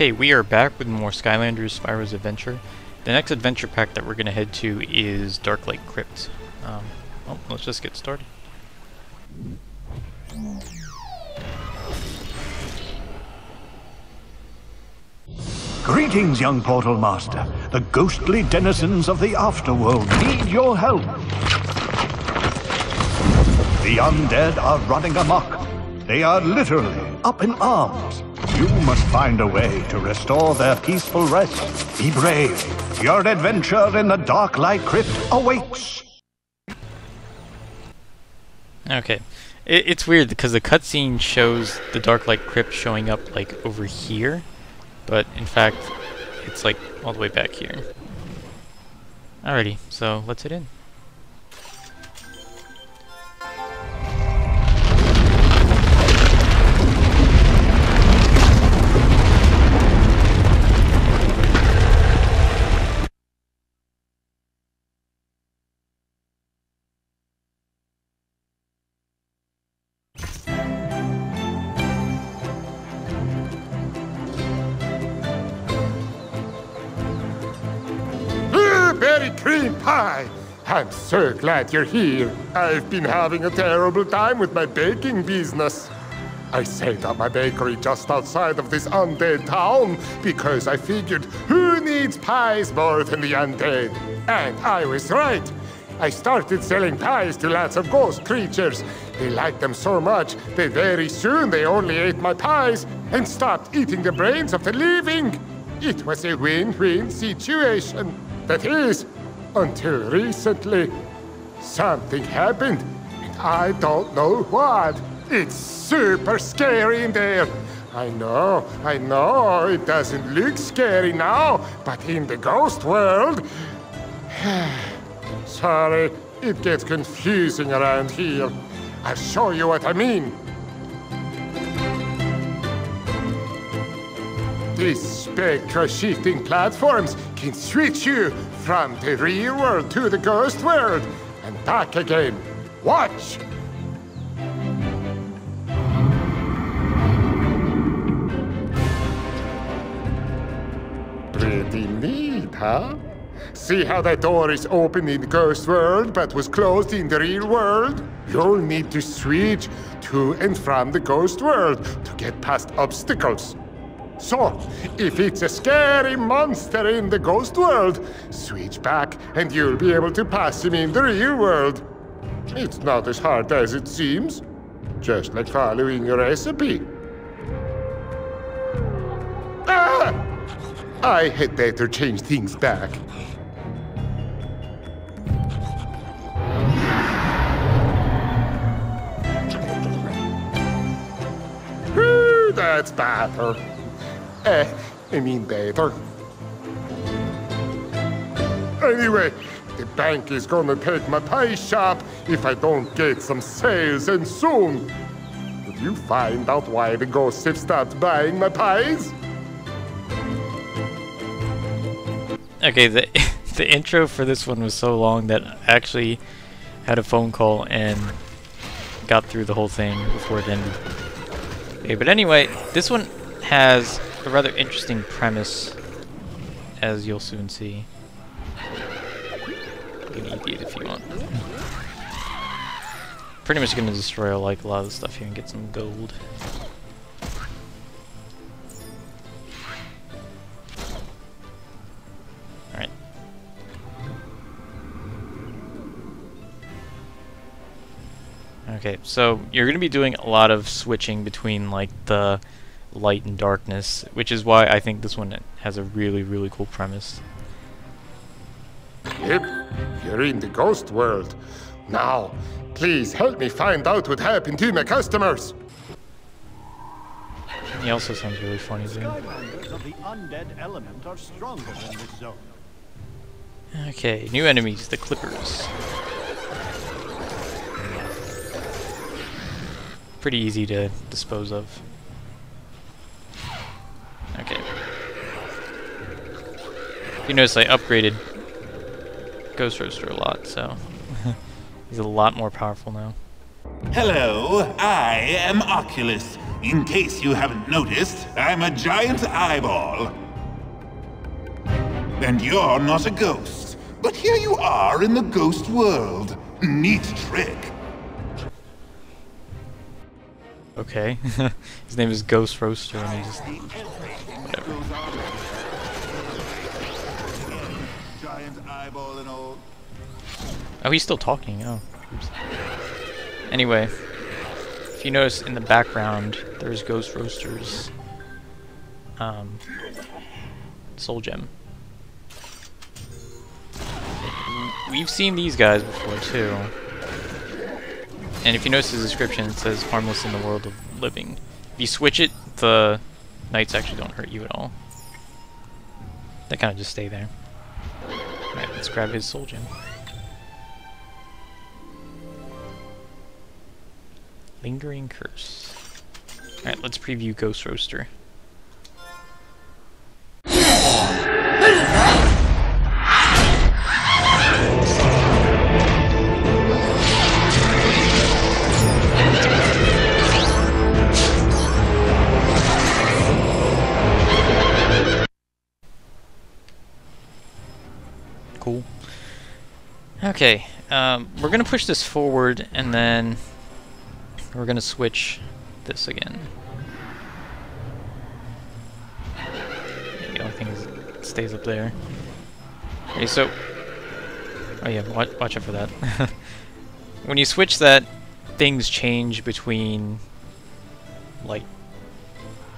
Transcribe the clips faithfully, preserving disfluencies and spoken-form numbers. Okay, we are back with more Skylanders Spyro's Adventure. The next adventure pack that we're going to head to is Darklight Crypt. Um, well, let's just get started. Greetings, young Portal Master. The ghostly denizens of the Afterworld need your help. The undead are running amok. They are literally up in arms. You must find a way to restore their peaceful rest. Be brave. Your adventure in the Darklight Crypt awaits. Okay. It, it's weird because the cutscene shows the Darklight Crypt showing up like over here, but in fact, it's like all the way back here. Alrighty, so let's hit in. Cream pie! I'm so glad you're here. I've been having a terrible time with my baking business. I set up my bakery just outside of this undead town because I figured who needs pies more than the undead? And I was right. I started selling pies to lots of ghost creatures. They liked them so much that very soon they only ate my pies and stopped eating the brains of the living. It was a win-win situation. That is, until recently, something happened, and I don't know what. It's super scary in there. I know, I know, it doesn't look scary now, but in the ghost world... Sorry, it gets confusing around here. I'll show you what I mean. These spectral-shifting platforms can switch you from the real world to the ghost world and back again. Watch! Pretty neat, huh? See how that door is open in the ghost world but was closed in the real world? You'll need to switch to and from the ghost world to get past obstacles. So, if it's a scary monster in the ghost world, switch back and you'll be able to pass him in the real world. It's not as hard as it seems, just like following a recipe. Ah! I had better change things back. Whew, that's better. Eh, I mean better. Anyway, the bank is gonna take my pie shop if I don't get some sales, and soon. Did you find out why the ghosts have stopped buying my pies? Okay, the, the intro for this one was so long that I actually had a phone call and got through the whole thing before it ended. Okay, but anyway, this one has a rather interesting premise, as you'll soon see. You can eat these if you want. Pretty much gonna destroy like a lot of the stuff here and get some gold. Alright. Okay, so you're gonna be doing a lot of switching between like the light and darkness, which is why I think this one has a really, really cool premise. Yep, you're in the ghost world. Now, please help me find out what happened to my customers. He also sounds really funny, too. Skylanders of the undead element are stronger in this zone. Okay, new enemies, the Clippers. Pretty easy to dispose of. Okay. You notice I upgraded Ghost Roaster a lot, so he's a lot more powerful now. Hello, I am Oculus, In case you haven't noticed, I'm a giant eyeball. And you're not a ghost, but here you are in the ghost world. Neat trick. Okay. His name is Ghost Roaster, and he just... whatever. Oh, he's still talking. Oh. Oops. Anyway, if you notice in the background, there's Ghost Roaster's um, soul gem. We've seen these guys before, too. And if you notice the description, it says harmless in the world of living. If you switch it, the knights actually don't hurt you at all. They kind of just stay there. Alright, let's grab his soul gem. Lingering Curse. Alright, let's preview Ghost Roaster. Cool. Okay, um, we're gonna push this forward and then we're gonna switch this again. Yeah, the only thing is it stays up there. Okay, so... oh yeah, watch, watch out for that. When you switch that, things change between... light...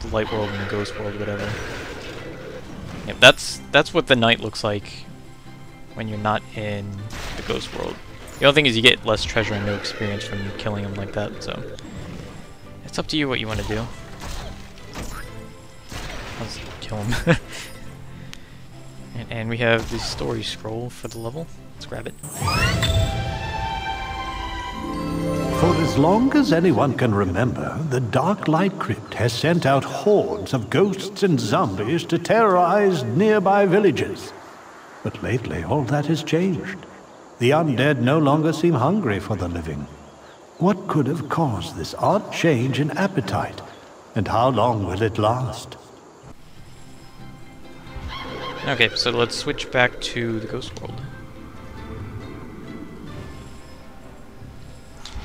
the light world and the ghost world, whatever. Yeah, that's, that's what the night looks like when you're not in the ghost world. The only thing is you get less treasure and no experience from killing them like that, so... it's up to you what you want to do. Let's kill him. and, and we have the story scroll for the level. Let's grab it. For as long as anyone can remember, the Darklight Crypt has sent out hordes of ghosts and zombies to terrorize nearby villages. But lately, all that has changed. The undead no longer seem hungry for the living. What could have caused this odd change in appetite? And how long will it last? Okay, so let's switch back to the ghost world.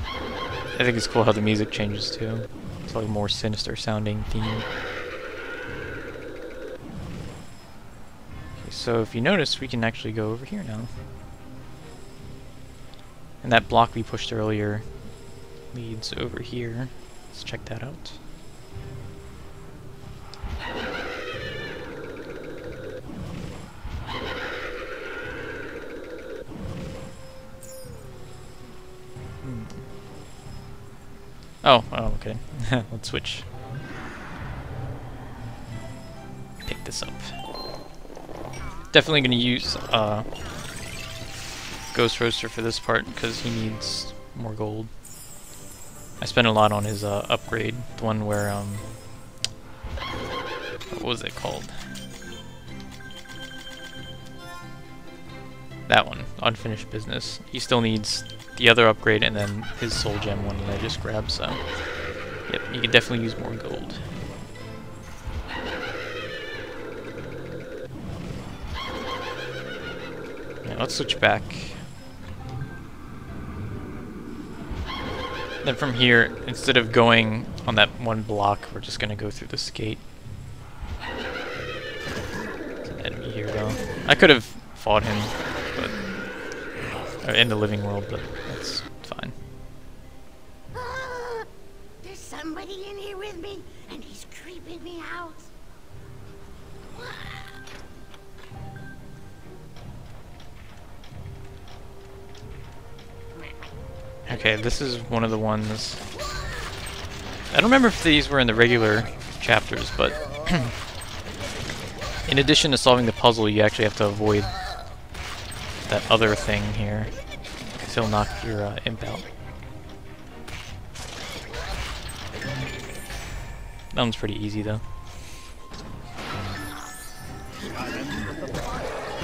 I think it's cool how the music changes too. It's like a more sinister sounding theme. Okay, so if you notice, we can actually go over here now. And that block we pushed earlier leads over here. Let's check that out. Hmm. Oh, oh, okay. Let's switch. Pick this up. Definitely going to use... Uh, Ghost Roaster for this part because he needs more gold. I spent a lot on his uh, upgrade, the one where um, what was it called? That one, Unfinished Business. He still needs the other upgrade and then his soul gem one that I just grabbed. So, yep, you can definitely use more gold. Yeah, let's switch back. Then from here, instead of going on that one block, we're just gonna go through this gate. There's an enemy here, though. I could have fought him, but or in the living world, but that's fine. Oh, there's somebody in here with me, and he's creeping me out. Okay, this is one of the ones... I don't remember if these were in the regular chapters, but... in addition to solving the puzzle, you actually have to avoid that other thing here, because he'll knock your uh, imp out. That one's pretty easy, though.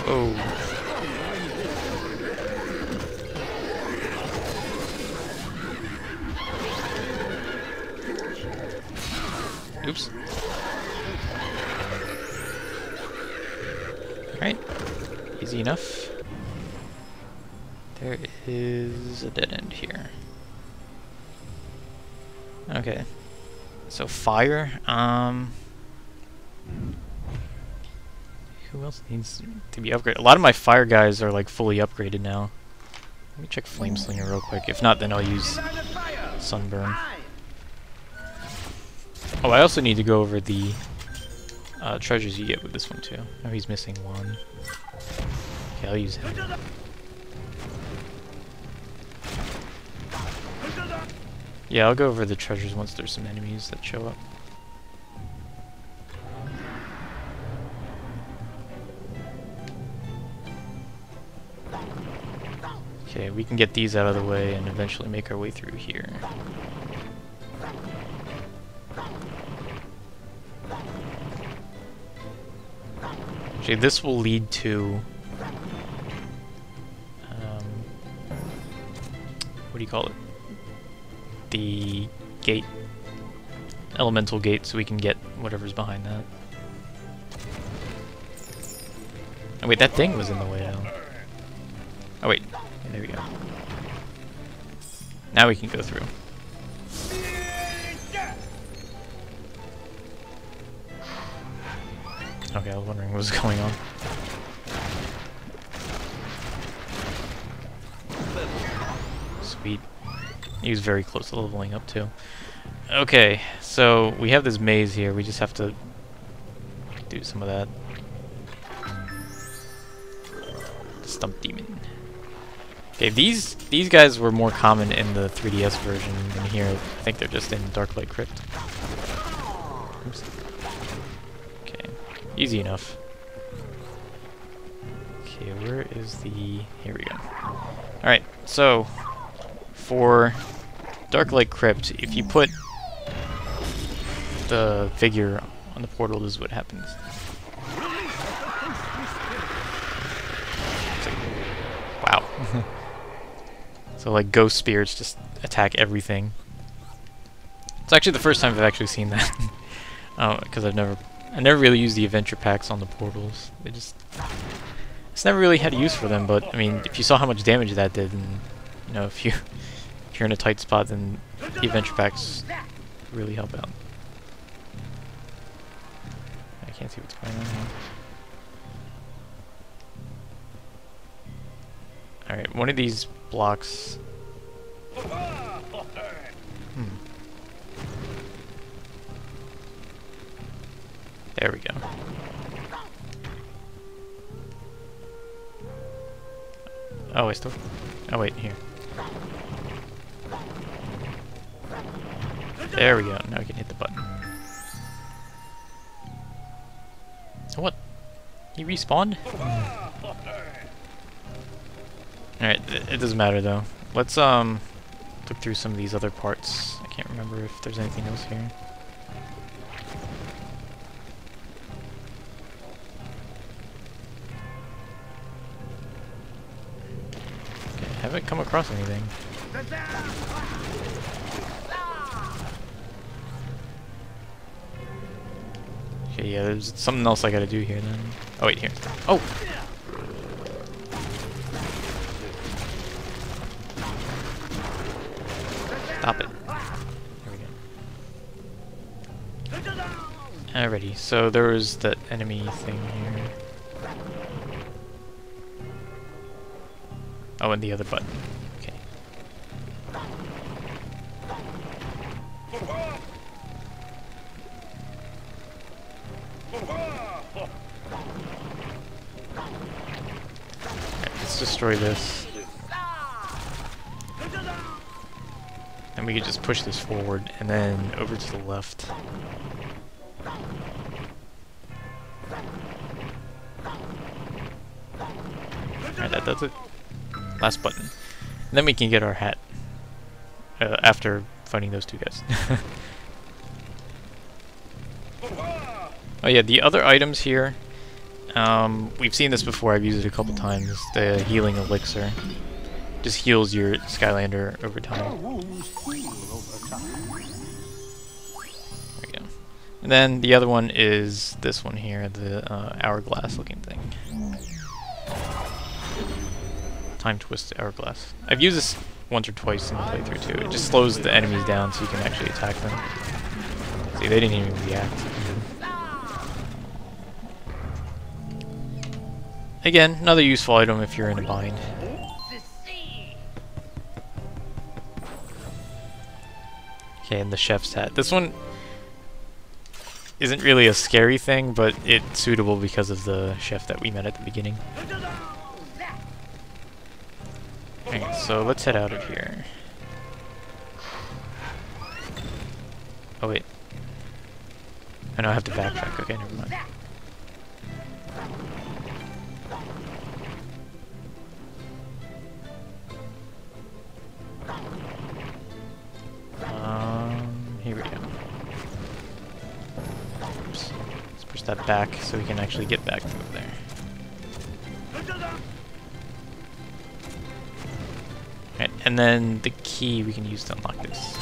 Oh... Oops. Alright. Easy enough. There is a dead end here. Okay. So fire. Um... Who else needs to be upgraded? A lot of my fire guys are like fully upgraded now. Let me check Flameslinger real quick. If not, then I'll use Sunburn. Oh, I also need to go over the uh, treasures you get with this one too. Oh, he's missing one. Okay, I'll use him. Yeah, I'll go over the treasures once there's some enemies that show up. Okay, we can get these out of the way and eventually make our way through here. Actually, this will lead to... Um, what do you call it? The gate. Elemental gate, so we can get whatever's behind that. Oh wait, that thing was in the way now. Oh wait. There we go. Now we can go through. Okay, I was wondering what was going on. Sweet. He was very close to leveling up too. Okay, so we have this maze here. We just have to do some of that. Stump Demon. Okay, these these guys were more common in the three D S version than here. I think they're just in Darklight Crypt. Oops. Okay, easy enough. Okay, where is the... Here we go. Alright, so for Darklight Crypt, if you put the figure on the portal, this is what happens. Wow. So like ghost spirits just attack everything. It's actually the first time I've actually seen that, because uh, I've never, I never really used the adventure packs on the portals. They just, it's never really had a use for them. But I mean, if you saw how much damage that did, and you know, if you, if you're in a tight spot, then the adventure packs really help out. I can't see what's going on here. All right, one of these blocks. Hmm. There we go. Oh, I still. Oh wait, here. There we go. Now I can hit the button. What? He respawned? Alright, it doesn't matter though. Let's um look through some of these other parts. I can't remember if there's anything else here. Okay, I haven't come across anything. Okay, yeah, there's something else I gotta do here then. Oh wait, here. Oh! Stop it. There we go. Alrighty, so there was that enemy thing here. Oh, and the other button. Okay. Right, let's destroy this. And we could just push this forward and then over to the left. Alright, that does it. Last button. And then we can get our hat. Uh, after fighting those two guys. Oh yeah, the other items here. Um, we've seen this before, I've used it a couple times. The Healing Elixir. Just heals your Skylander over time. There we go. And then the other one is this one here, the uh, hourglass looking thing. Time Twist Hourglass. I've used this once or twice in the playthrough too. It just slows the enemies down so you can actually attack them. See, they didn't even react. Again, another useful item if you're in a bind. Okay, and the chef's hat. This one isn't really a scary thing, but it's suitable because of the chef that we met at the beginning. Alright, so let's head out of here. Oh wait. I know I have to backtrack. Okay, never mind. Um, here we go. Oops. Let's push that back so we can actually get back over there. Alright, and then the key we can use to unlock this.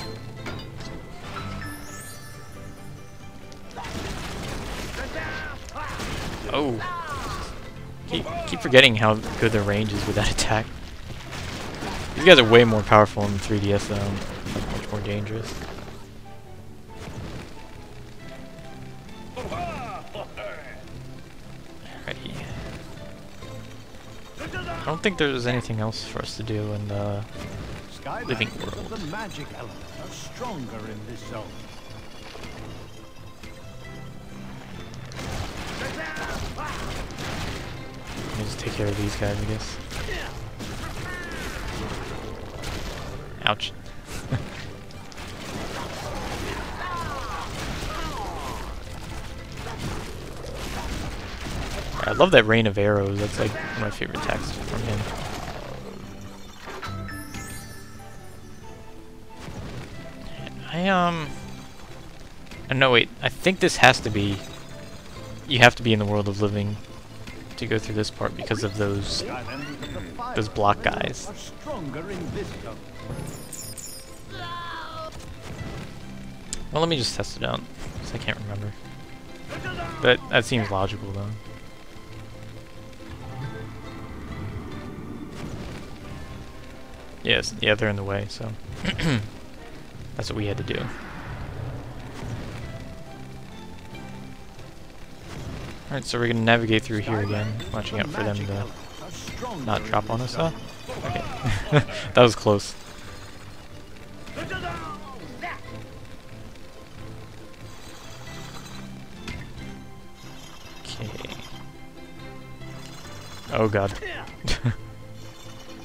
Oh! Keep, keep forgetting how good the range is with that attack. These guys are way more powerful in the three D S though. Like, much more dangerous. Alrighty. I don't think there's anything else for us to do in the living world. The magic element are stronger in this zone. Let me just take care of these guys, I guess. Ouch. I love that rain of arrows. That's like one of my favorite attacks from him. I um. Oh, no, wait. I think this has to be. You have to be in the world of living to go through this part because of those those block guys. Well, let me just test it out, because I can't remember. But that seems logical, though. Yes, yeah, they're in the way, so that's what we had to do. Alright, so we're gonna navigate through here again, watching out for them to not drop on us. Oh, okay. That was close. Okay. Oh god.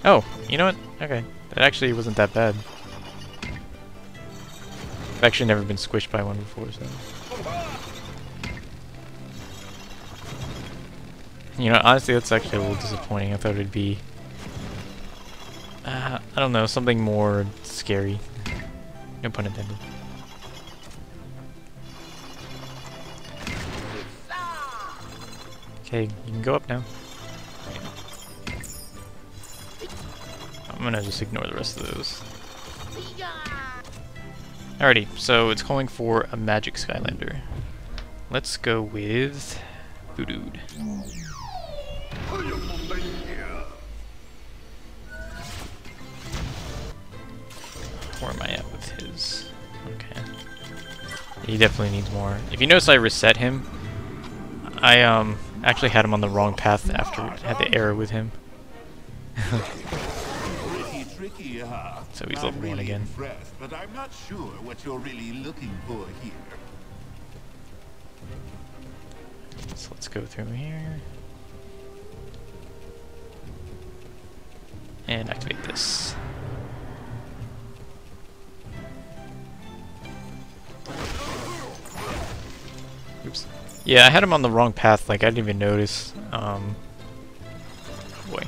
Oh, you know what? Okay. That actually wasn't that bad. I've actually never been squished by one before, so. You know, honestly, that's actually a little disappointing. I thought it'd be, uh, I don't know, something more scary. No pun intended. Okay, you can go up now. I'm gonna just ignore the rest of those. Alrighty, so it's calling for a magic Skylander. Let's go with Voodoo. Where am I at with his? Okay. He definitely needs more. If you notice I reset him, I um actually had him on the wrong path after I had the error with him. So he's level one again. But I'm not sure what you're really looking for here. So let's go through here. And activate this. Oops. Yeah, I had him on the wrong path, like I didn't even notice. Um, boy.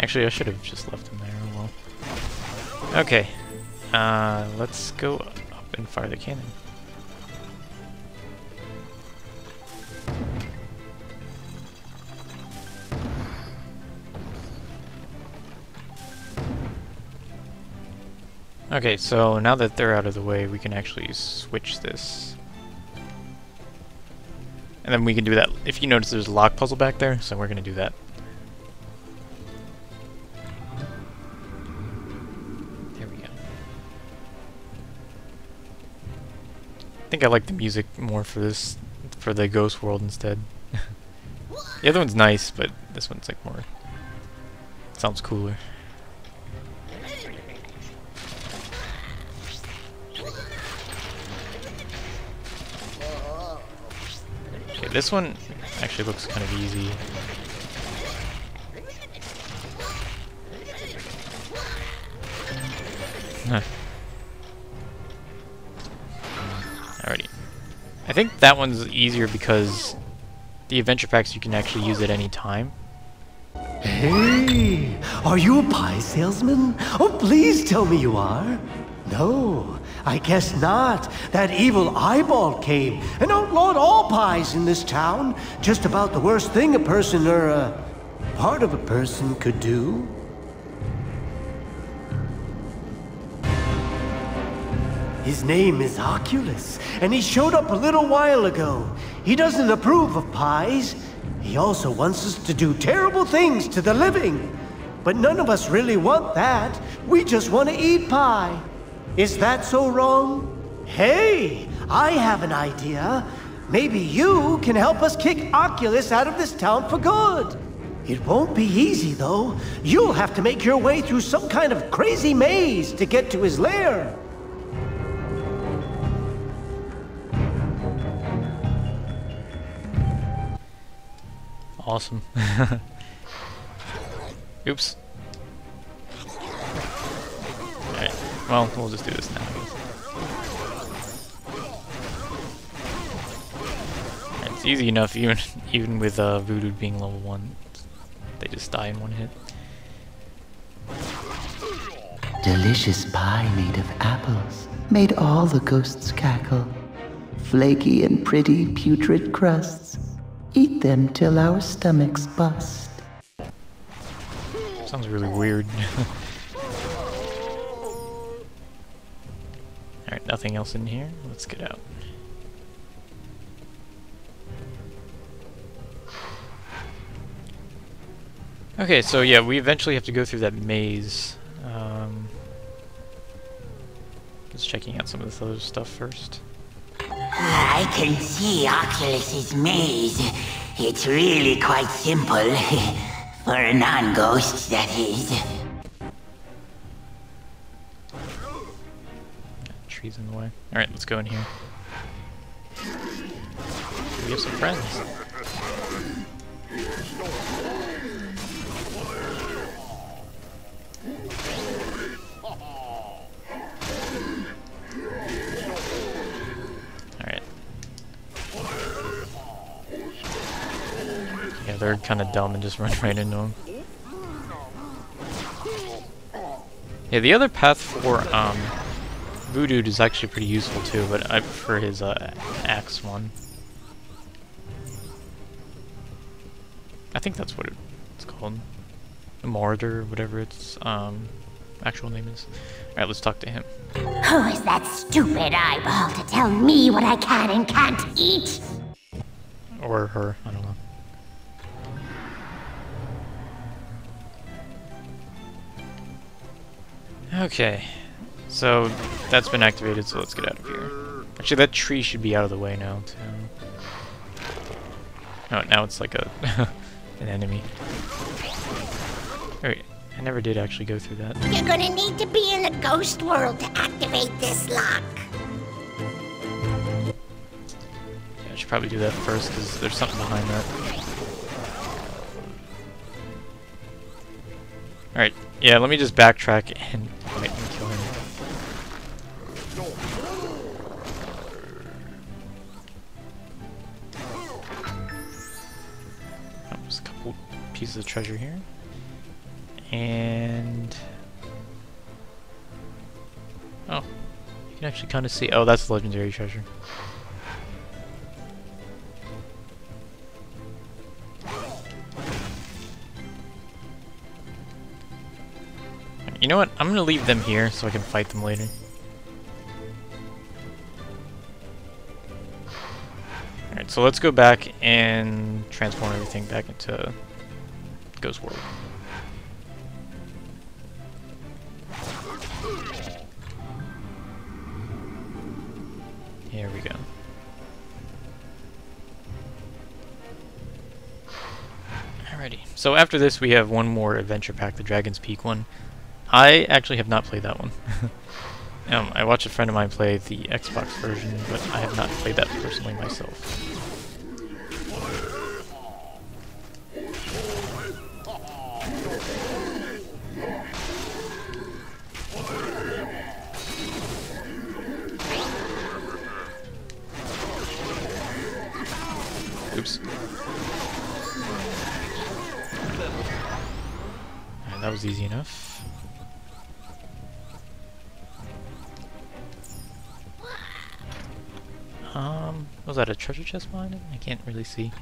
Actually, I should have just left him there. Well. Okay. Uh, let's go up and fire the cannon. Okay, so now that they're out of the way, we can actually switch this. And then we can do that. If you notice, there's a lock puzzle back there, so we're going to do that. There we go. I think I like the music more for this, for the ghost world instead. The other one's nice, but this one's like more... sounds cooler. This one actually looks kind of easy. Huh. Alrighty. I think that one's easier because the adventure packs you can actually use at any time. Hey! Are you a pie salesman? Oh, please tell me you are! No, I guess not. That evil eyeball came and outlawed all pies in this town. Just about the worst thing a person or a part of a person could do. His name is Oculus, and he showed up a little while ago. He doesn't approve of pies. He also wants us to do terrible things to the living. But none of us really want that. We just want to eat pie. Is that so wrong? Hey, I have an idea. Maybe you can help us kick Oculus out of this town for good. It won't be easy, though. You'll have to make your way through some kind of crazy maze to get to his lair. Awesome. Oops. Well, we'll just do this now. It's easy enough, even even with uh, Voodoo being level one. They just die in one hit. Delicious pie made of apples made all the ghosts cackle. Flaky and pretty putrid crusts. Eat them till our stomachs bust. Sounds really weird. Alright, nothing else in here. Let's get out. Okay, so yeah, we eventually have to go through that maze. Um, just checking out some of this other stuff first. I can see Oculus's maze. It's really quite simple. For a non-ghost, that is. He's in the way. Alright, let's go in here. We have some friends. Alright. Yeah, they're kind of dumb and just run right into him. Yeah, the other path for, um... Voodoo is actually pretty useful too, but I prefer his uh, axe one. I think that's what it's called. The Marauder, whatever its um, actual name is. Alright, let's talk to him. Who is that stupid eyeball to tell me what I can and can't eat? Or her, I don't know. Okay. So, that's been activated, so let's get out of here. Actually, that tree should be out of the way now, too. Oh, now it's like a an enemy. Alright, I never did actually go through that. You're gonna need to be in the ghost world to activate this lock. Yeah, I should probably do that first, because there's something behind that. Alright, yeah, let me just backtrack and... wait, and kill him. Pieces of treasure here, and oh, you can actually kind of see. Oh, that's legendary treasure. You know what? I'm gonna leave them here so I can fight them later. Alright, so let's go back and transform everything back into Ghost World. Here we go. Alrighty, so after this we have one more adventure pack, the Dragon's Peak one. I actually have not played that one. um, I watched a friend of mine play the Xbox version, but I have not played that personally myself. Oops. Alright, that was easy enough. Um, was that a treasure chest mine? I can't really see.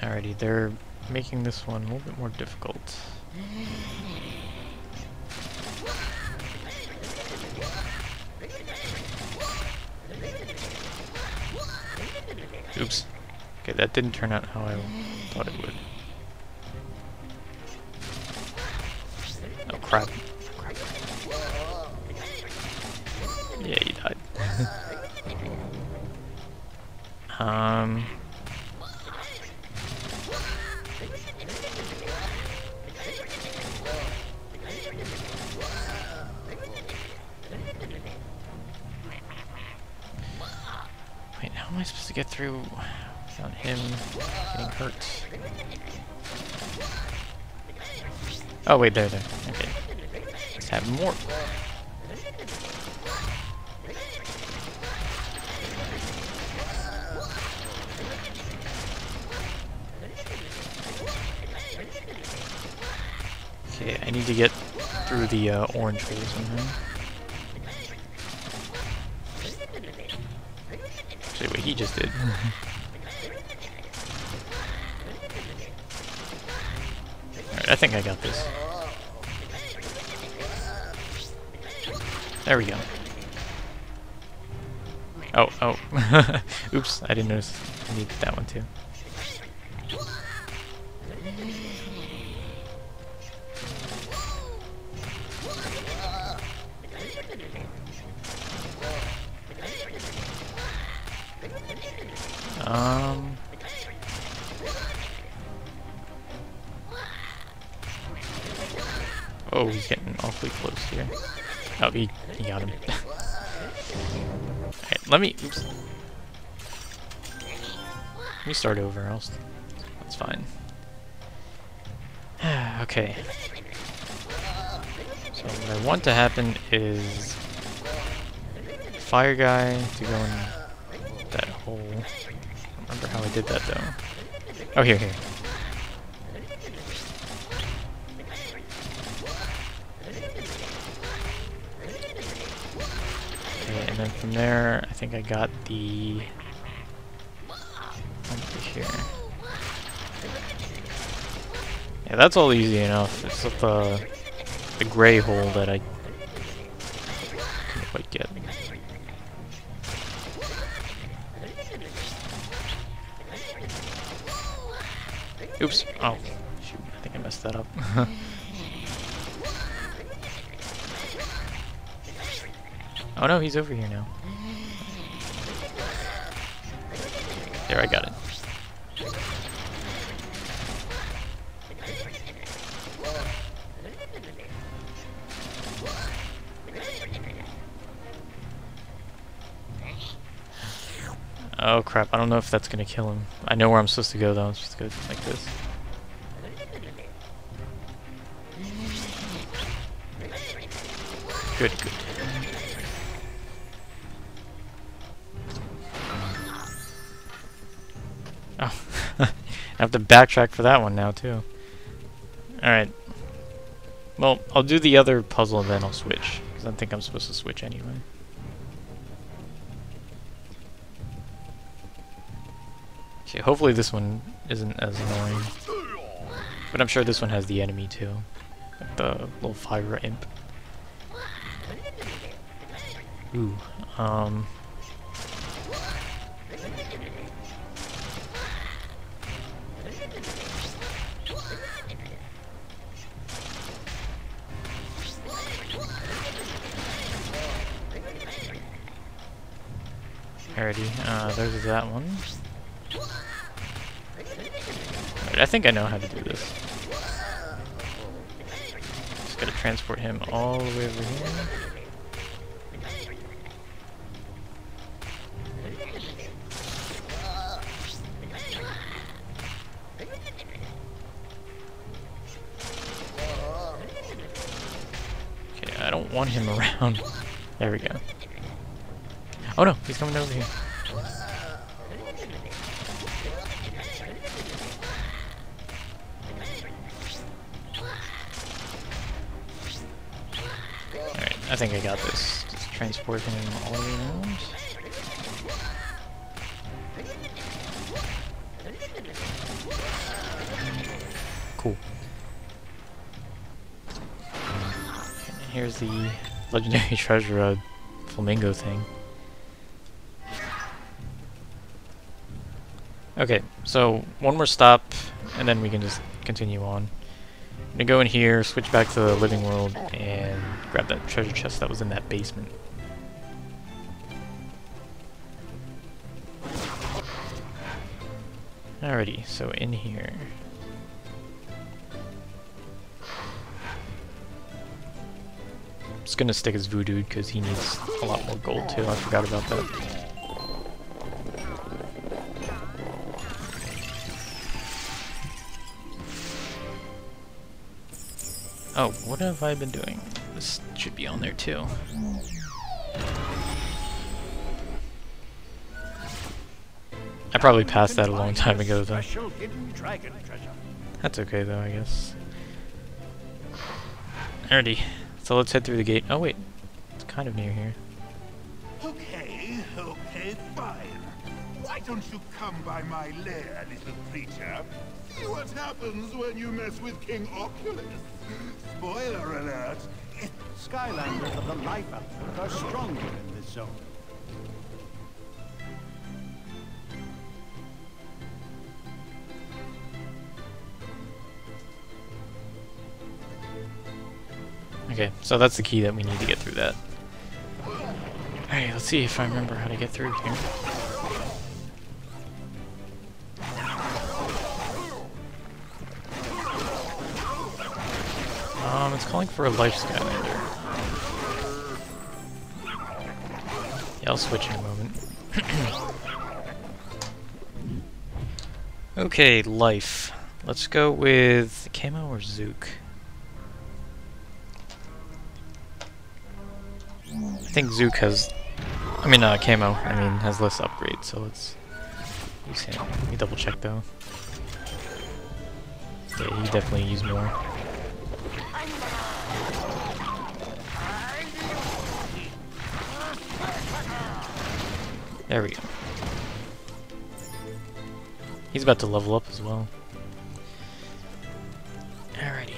Alrighty, they're making this one a little bit more difficult. Oops. Okay, that didn't turn out how I thought it would. Oh crap. crap. Yeah, you died. um. How am I supposed to get through without him getting hurt? Oh wait, there, there. Okay. Let's have more. Okay, I need to get through the uh, orange hole somehow. What he just did. Alright, I think I got this. There we go. Oh, oh. Oops, I didn't notice I needed that one too. Um. Oh, he's getting awfully close here. Oh, he, he got him. Alright, let me. Oops. Let me start over, else. That's fine. Okay. So, what I want to happen is. Fire guy to go in that hole. Remember how I did that though. Oh, here, here. Okay, and then from there, I think I got the. Here. Yeah, that's all easy enough. It's just the the gray hole that I couldn't quite get. Oops. Oh, shoot. I think I messed that up. Oh no, he's over here now. There, I got it. Oh crap, I don't know if that's gonna kill him. I know where I'm supposed to go though, I'm supposed to go like this. Good, good. Oh, I have to backtrack for that one now too. Alright. Well, I'll do the other puzzle and then I'll switch, because I think I'm supposed to switch anyway. Okay, hopefully this one isn't as annoying. But I'm sure this one has the enemy too. Like the little fire imp. Ooh. Um... Uh, there's that one. Right, I think I know how to do this. Just gotta transport him all the way over here. Okay, I don't want him around. There we go. Oh no, he's coming over here. Alright, I think I got this. Just transport him all around. Cool. And here's the legendary treasure uh, flamingo thing. Okay, so one more stop, and then we can just continue on. I'm gonna go in here, switch back to the living world, and grab that treasure chest that was in that basement. Alrighty, so in here. I'm just gonna stick as Voodoo, because he needs a lot more gold too, I forgot about that. Oh, what have I been doing? This should be on there too. I probably passed that a long time ago though. That's okay though, I guess. Alrighty, so let's head through the gate. Oh wait, it's kind of near here. Okay, okay, fine. Why don't you come by my lair, little creature? See what happens when you mess with King Oculus. Spoiler alert! Skylanders of the Life Outfit are stronger in this zone. Okay, so that's the key that we need to get through that. Alright, let's see if I remember how to get through here. Um, it's calling for a life Skylander. Yeah, I'll switch in a moment. Okay, life. Let's go with Camo or Zook. I think Zook has... I mean, uh, Camo, I mean, has less upgrades, so let's use him. Let me double check, though. Yeah, he definitely used more. There we go. He's about to level up as well. Alrighty.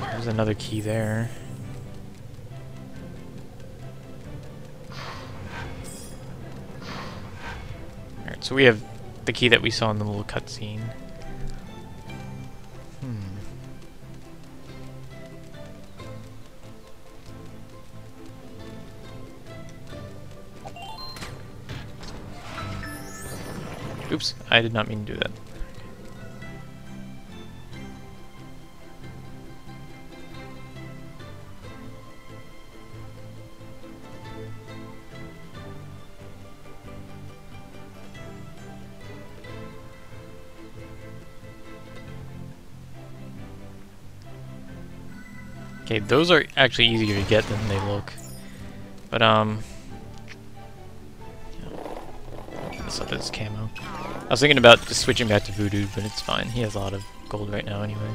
There's another key there. Alright, so we have the key that we saw in the little cutscene. Hmm. Oops, I did not mean to do that. Okay, those are actually easier to get than they look. But, um... this up as Camo. I was thinking about just switching back to Voodoo, but it's fine. He has a lot of gold right now anyway.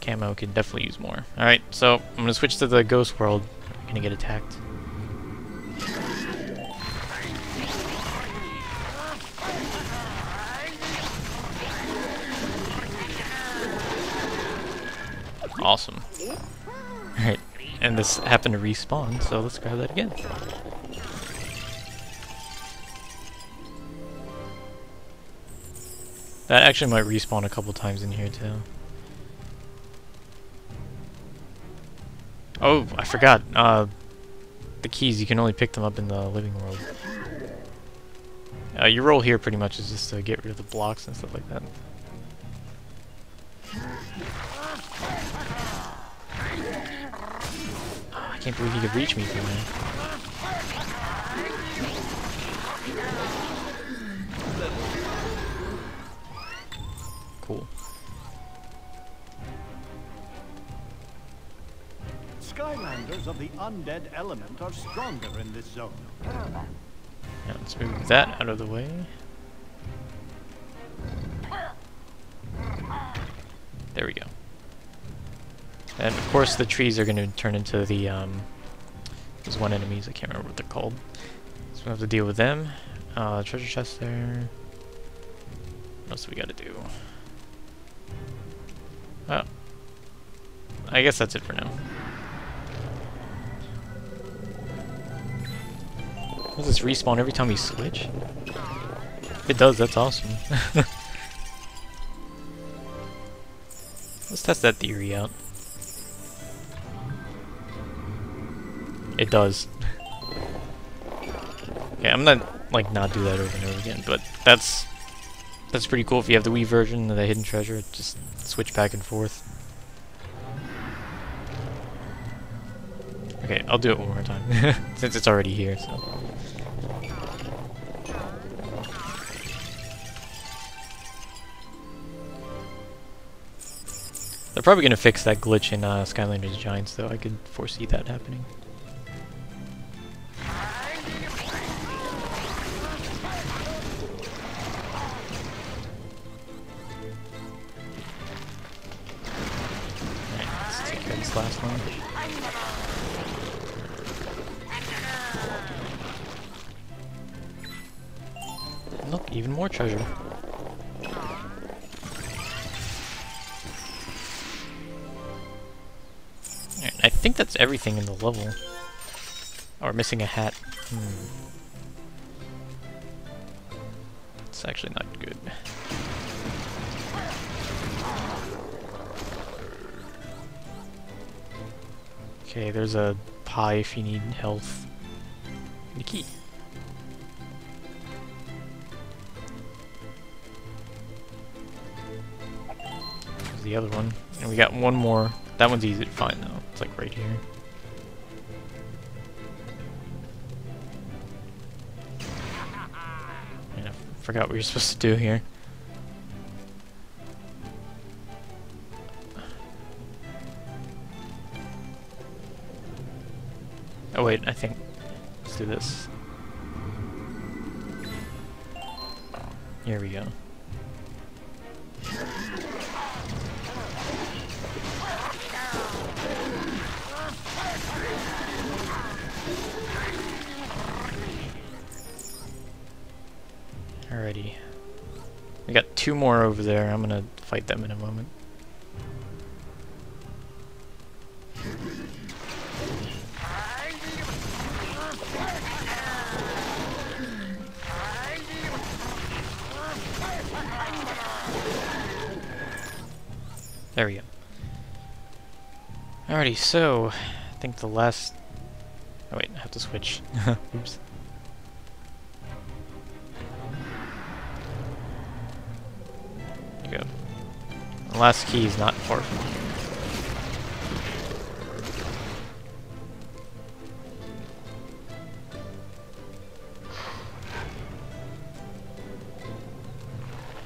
Camo can definitely use more. Alright, so I'm going to switch to the ghost world. I'm going to get attacked. Awesome. Alright, and this happened to respawn, so let's grab that again. That actually might respawn a couple times in here too. Oh, I forgot. Uh, the keys, you can only pick them up in the living world. Uh, your role here pretty much is just to get rid of the blocks and stuff like that. Oh, I can't believe he could reach me from there. Cool. Skylanders of the undead element are stronger in this zone. Now let's move that out of the way. There we go. And of course the trees are going to turn into the, um, those one enemies, I can't remember what they're called. So we'll have to deal with them. Uh, treasure chest there. What else we gotta do? Oh. I guess that's it for now. Does this respawn every time you switch? It does, that's awesome. Let's test that theory out. It does. Okay, I'm not, like, not do that over and over again, but that's... That's pretty cool if you have the Wii version of the Hidden Treasure, just switch back and forth. Okay, I'll do it one more time, since it's already here, so. They're probably going to fix that glitch in uh, Skylanders Giants, though. I could foresee that happening. Last one. Look, even more treasure. Alright, I think that's everything in the level. Oh, we're missing a hat. Hmm. It's actually not good. Okay, there's a pie if you need health. And a key. There's the other one. And we got one more. That one's easy to find though. It's like right here. And I forgot what you're supposed to do here. Oh wait, I think, let's do this. Here we go. Alrighty. We got two more over there, I'm gonna fight them in a moment. There we go. Alrighty, so I think the last. Oh wait, I have to switch. Oops. There you go. The last key is not far from here.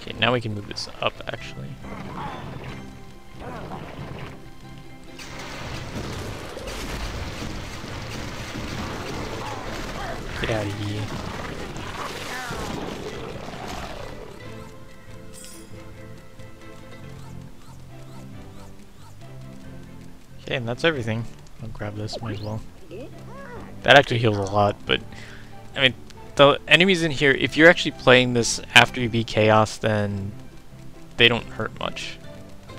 Okay, now we can move this up actually. Get out of here. Okay, and that's everything. I'll grab this, might as well. That actually heals a lot, but I mean, the enemies in here, if you're actually playing this after you beat Chaos, then they don't hurt much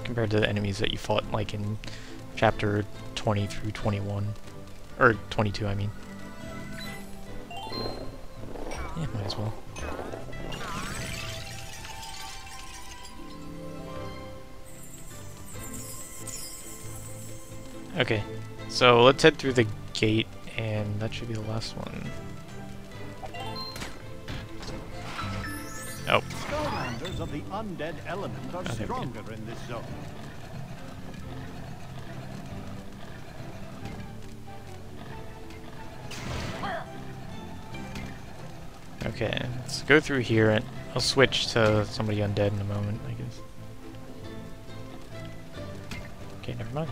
compared to the enemies that you fought like in chapter twenty through twenty-one. Or twenty-two, I mean. Yeah, might as well. Okay, so let's head through the gate, and that should be the last one. Oh. Skylanders of the undead element are stronger in this zone. Okay, let's go through here, and I'll switch to somebody undead in a moment, I guess. Okay, never mind.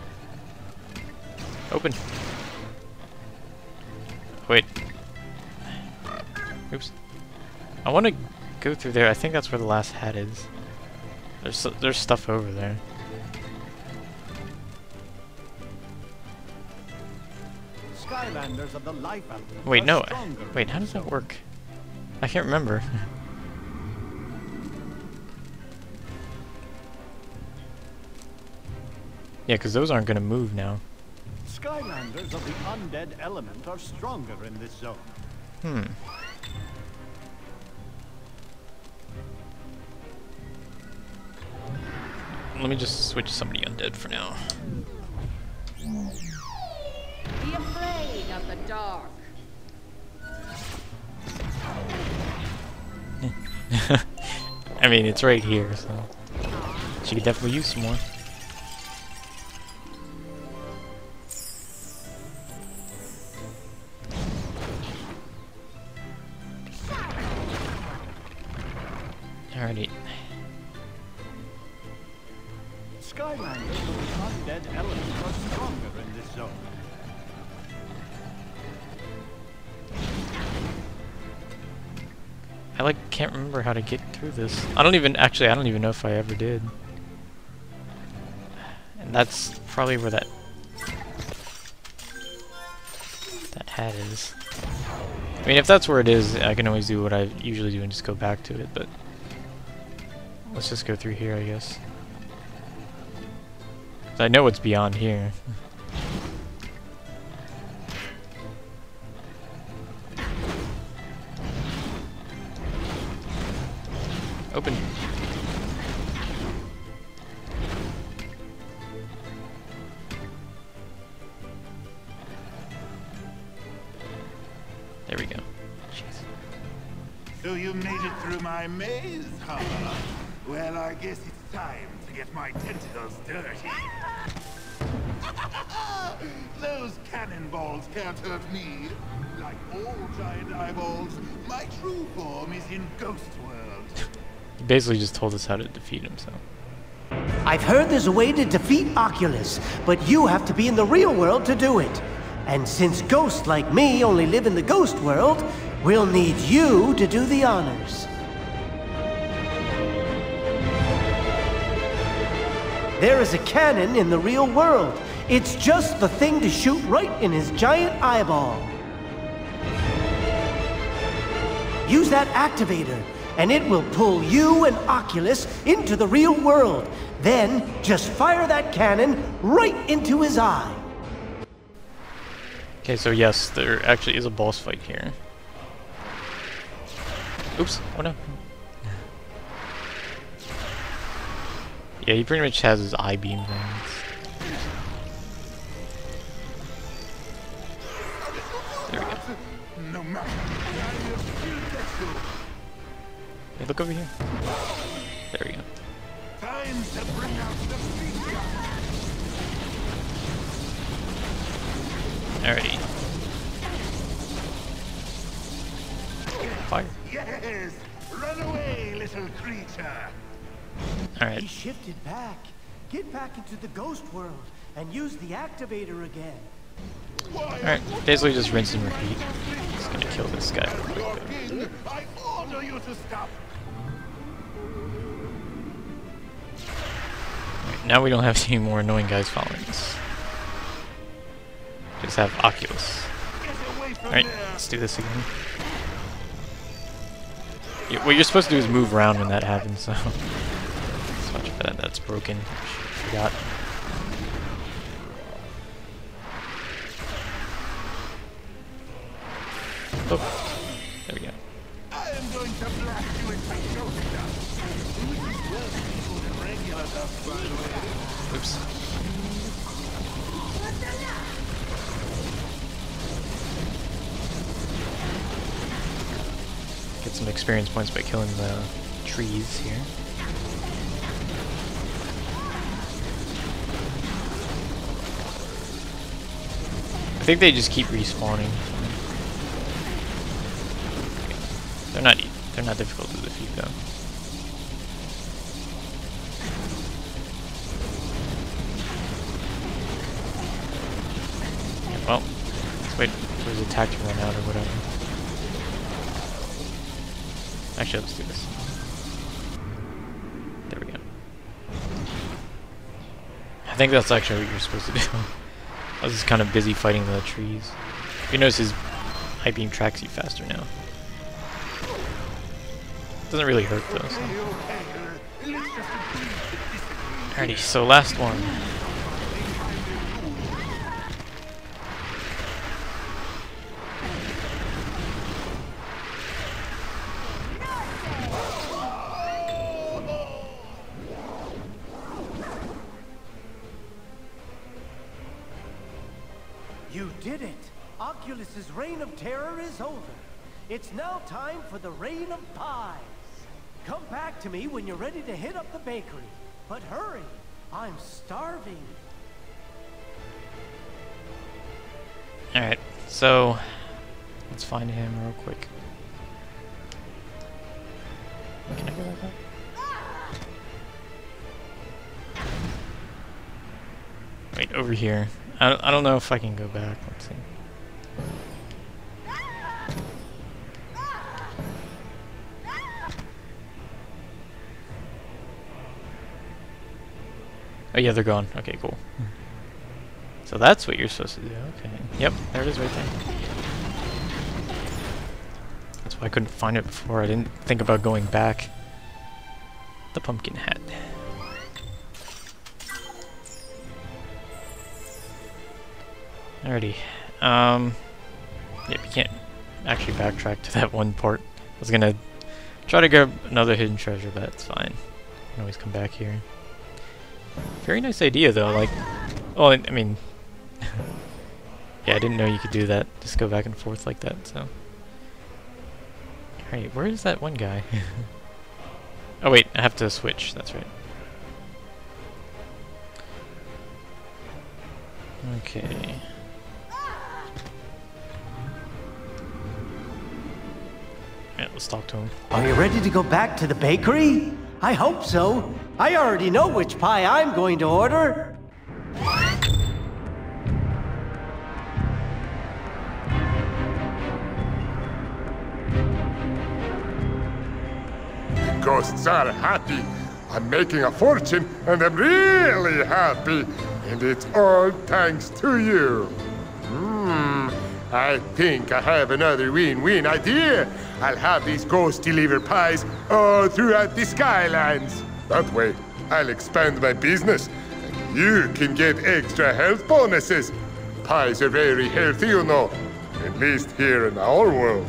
Open. Wait. Oops. I want to go through there. I think that's where the last hat is. There's there's stuff over there. Skylanders of the life. Wait, no. Wait, how does that work? I can't remember. Yeah, because those aren't going to move now. Skylanders of the undead element are stronger in this zone. Hmm. Let me just switch somebody undead for now. Be afraid of the dark. I mean, it's right here, so she could definitely use some more. Alrighty. Skylanders of the undead elements are stronger in this zone. I like can't remember how to get through this. I don't even actually I don't even know if I ever did. And that's probably where that that hat is. I mean, if that's where it is, I can always do what I usually do and just go back to it, but let's just go through here, I guess. I know what's beyond here. Open. There we go. Jeez. So you made it through my maze, huh? Well, I guess it's time to get my tentacles dirty. Those cannonballs can't hurt me. Like all giant eyeballs, my true form is in Ghost World. He basically just told us how to defeat himself. I've heard there's a way to defeat Oculus, but you have to be in the real world to do it. And since ghosts like me only live in the Ghost World, we'll need you to do the honors. There is a cannon in the real world. It's just the thing to shoot right in his giant eyeball. Use that activator, and it will pull you and Oculus into the real world. Then, just fire that cannon right into his eye. Okay, so yes, there actually is a boss fight here. Oops, oh no. Yeah, he pretty much has his eye beam things. There we go. Hey, look over here. There we go. Time to bring out the speaker. Alrighty. Fire. Yes! Run away, little creature! All right. He shifted back. Get back into the Ghost World and use the activator again. All right. Basically, just rinse and repeat. Just gonna kill this guy. Real quick. I order you to stop. Right, now we don't have any more annoying guys following us. Just have Oculus. Get away from Alright, let's do this again. You, what you're supposed to do is move around when that happens, so... Let's watch for that. That's broken. Forgot. Oh. There we go. I am going to black you with my shoulder. Oops. Get some experience points by killing the trees here. I think they just keep respawning. They're not they're not difficult to defeat though. Yeah, well, let's wait for his attack to run out or whatever. Actually, let's do this. There we go. I think that's actually what you're supposed to do. I was just kind of busy fighting the trees. You notice his high beam tracks you faster now. Doesn't really hurt though. So. Alrighty, so last one. You did it! Oculus's reign of terror is over. It's now time for the reign of pies. Come back to me when you're ready to hit up the bakery. But hurry, I'm starving. Alright, so let's find him real quick. Can I go like that? Wait, over here. I, I don't know if I can go back. Let's see. Oh yeah, they're gone. Okay, cool. So that's what you're supposed to do. Okay. Yep, there it is right there. That's why I couldn't find it before. I didn't think about going back. The pumpkin hat. Alrighty. Um, yep, you can't actually backtrack to that one part. I was gonna try to grab another hidden treasure, but it's fine. You can always come back here. Very nice idea, though, like... Oh, I mean... yeah, I didn't know you could do that. Just go back and forth like that, so... Alright, where is that one guy? oh, wait, I have to switch. That's right. Okay... Alright, let's talk to him. Are you ready to go back to the bakery? I hope so. I already know which pie I'm going to order. The ghosts are happy. I'm making a fortune, and I'm really happy. And it's all thanks to you. Hmm. I think I have another win-win idea. I'll have these ghosts deliver pies all throughout the Skylands. That way, I'll expand my business, and you can get extra health bonuses. Pies are very healthy, you know, at least here in our world.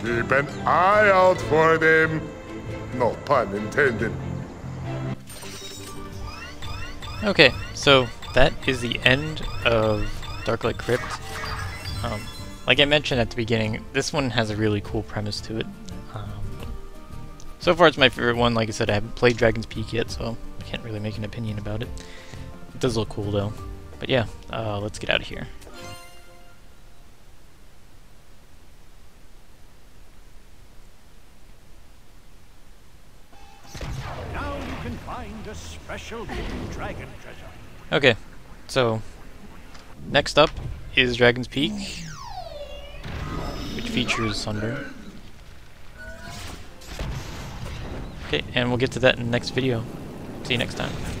Keep an eye out for them. No pun intended. Okay, so that is the end of Darklight Crypt. Um, like I mentioned at the beginning, this one has a really cool premise to it. Um, so far it's my favorite one. Like I said, I haven't played Dragon's Peak yet, so I can't really make an opinion about it. It does look cool though. But yeah, uh, let's get out of here. Now you can find a special dragon treasure. Okay, so next up is Dragon's Peak, which features Sunder. Okay, and we'll get to that in the next video. See you next time.